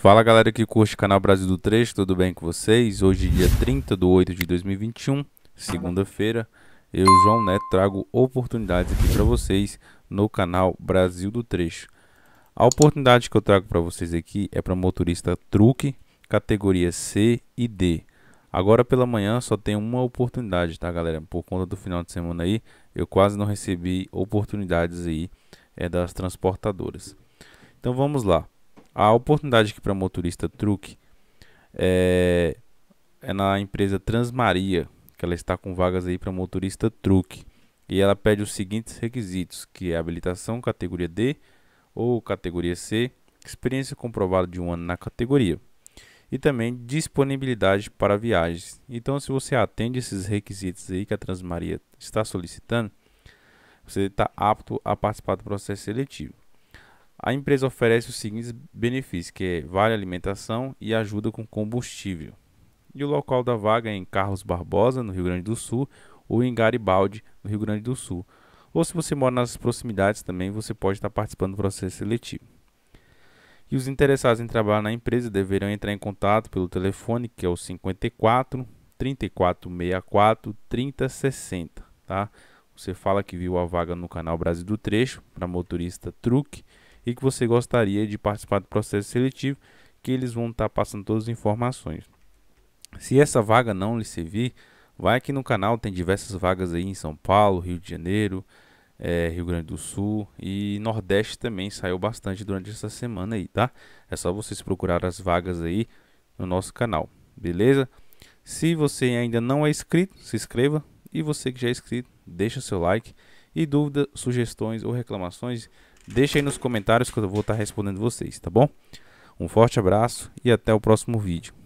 Fala galera que curte o canal Brasil do Trecho, tudo bem com vocês? Hoje dia 30/08/2021, segunda-feira, eu, João Neto, trago oportunidades aqui para vocês no canal Brasil do Trecho. A oportunidade que eu trago para vocês aqui é para motorista truque, categoria C e D. Agora pela manhã só tem uma oportunidade, tá galera? Por conta do final de semana aí, eu quase não recebi oportunidades aí das transportadoras. Então vamos lá. A oportunidade aqui para motorista truque é na empresa Transmaria, que ela está com vagas aí para motorista truque. E ela pede os seguintes requisitos, que é habilitação categoria D ou categoria C, experiência comprovada de 1 ano na categoria e também disponibilidade para viagens. Então, se você atende esses requisitos aí que a Transmaria está solicitando, você está apto a participar do processo seletivo. A empresa oferece os seguintes benefícios, que é vale alimentação e ajuda com combustível. E o local da vaga é em Carlos Barbosa, no Rio Grande do Sul, ou em Garibaldi, no Rio Grande do Sul. Ou se você mora nas proximidades também, você pode estar participando do processo seletivo. E os interessados em trabalhar na empresa deverão entrar em contato pelo telefone, que é o 54 3464 3060, tá? Você fala que viu a vaga no canal Brasil do Trecho para motorista truque e que você gostaria de participar do processo seletivo, que eles vão estar passando todas as informações. Se essa vaga não lhe servir, vai aqui no canal, tem diversas vagas aí em São Paulo, Rio de Janeiro, Rio Grande do Sul e Nordeste também saiu bastante durante essa semana aí, tá? É só vocês procurar as vagas aí no nosso canal, beleza? Se você ainda não é inscrito, se inscreva, e você que já é inscrito, deixa seu like. E dúvidas, sugestões ou reclamações, deixa aí nos comentários que eu vou estar respondendo vocês, tá bom? Um forte abraço e até o próximo vídeo.